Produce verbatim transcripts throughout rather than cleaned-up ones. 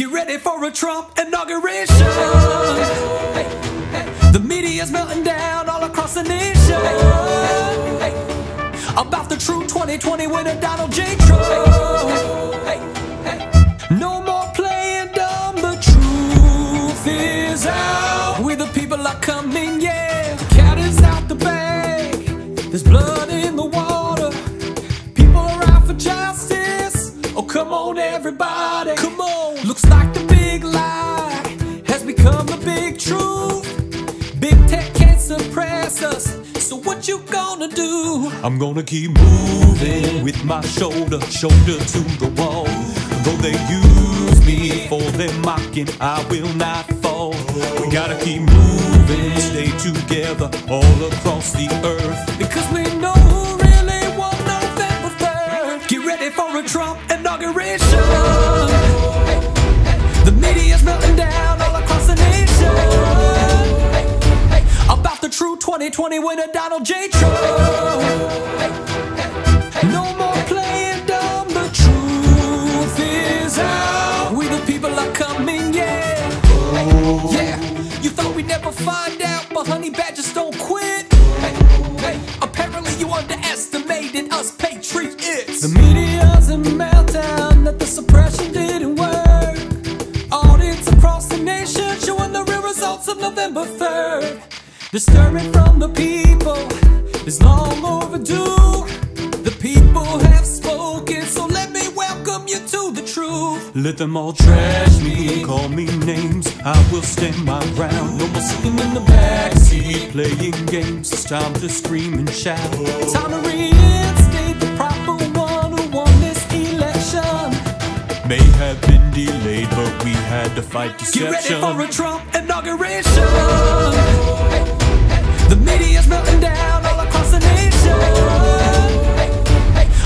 Get ready for a Trump inauguration. Hey, hey. The media's melting down all across the nation. Hey, hey. About the true twenty twenty winner, Donald J. Trump. Hey, hey, hey. No more playing dumb, the truth is out. We the people are coming, yeah. The cat is out the bag. There's blood in the water. People are out for justice. Oh, come on, everybody. Come on. Looks like the big lie has become the big truth. Big tech can't suppress us, so what you gonna do? I'm gonna keep moving with my shoulder, shoulder to the wall. Though they use me for their mocking, I will not fall. We gotta keep moving, stay together all across the earth, because we know who really won November third. Get ready for a Trump inauguration. The media's melting down all across the nation. About the true twenty twenty winner, Donald J. Trump. No more playing dumb, the truth is out. We the people are coming, yeah. Yeah, you thought we'd never find out, but honey badgers don't quit. Apparently you underestimated us patriots. The media's in meltdown that the suppression didn't work. Showing the real results of November third. The stirring from the people is long overdue. The people have spoken, so let me welcome you to the truth. Let them all trash me, call me names, I will stand my ground. No more sitting in the backseat playing games. It's time to scream and shout. It's time to reinstate the proper one who won this election. May have been delayed, but we had to fight deception. Get ready for a Trump inauguration. The media's melting down all across the nation.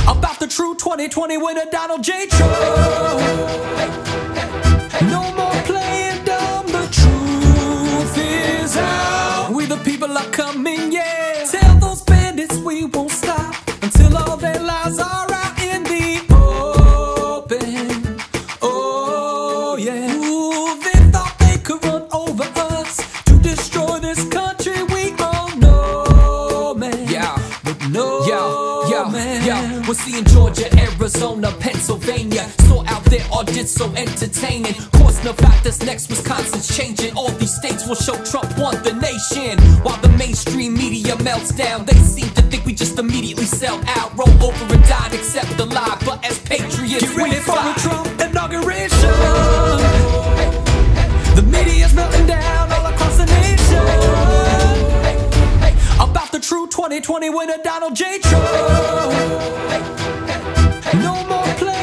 About the true twenty twenty winner, Donald J. Trump. No more playing dumb, the truth is out. We the people are coming, yeah. Tell those bandits we won't stop until all their lies are out. We're seeing Georgia, Arizona, Pennsylvania, so out there audits so entertaining. Course Nevada's next, Wisconsin's changing. All these states will show Trump won the nation. While the mainstream media melts down, they seem to think we just immediately sell out, roll over and die, and accept the lie. But as patriots, get ready for a Trump inauguration. The media's melting down all across the nation. About the true twenty twenty winner, Donald J. Trump. No more play.